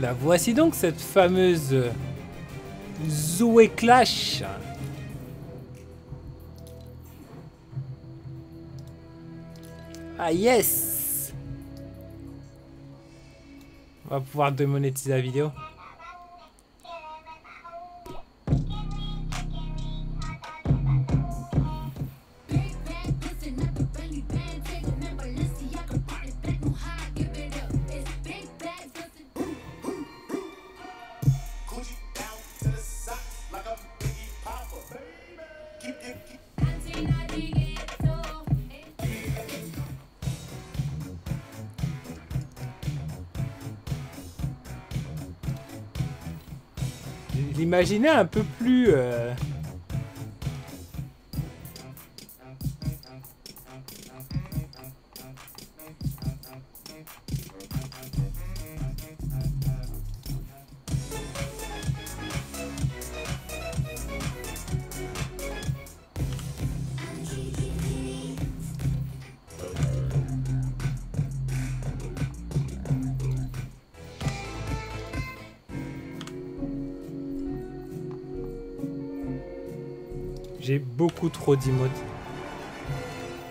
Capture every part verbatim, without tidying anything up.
La voici donc, cette fameuse Zoé Clash. Ah yes! On va pouvoir démonétiser la vidéo. L'imaginez un peu plus... Euh... J'ai beaucoup trop d'emotes.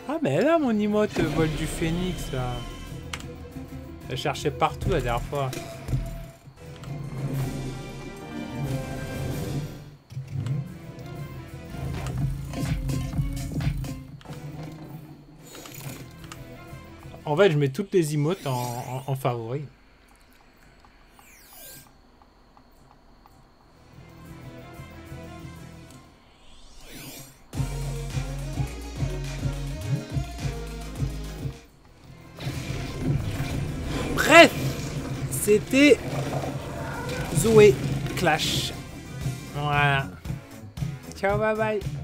Ah mais là mon emote vol du phénix là. Je cherchais partout la dernière fois. En fait je mets toutes les emotes en, en, en favori. Bref, c'était Zoé Clash. Voilà. Ciao, bye bye.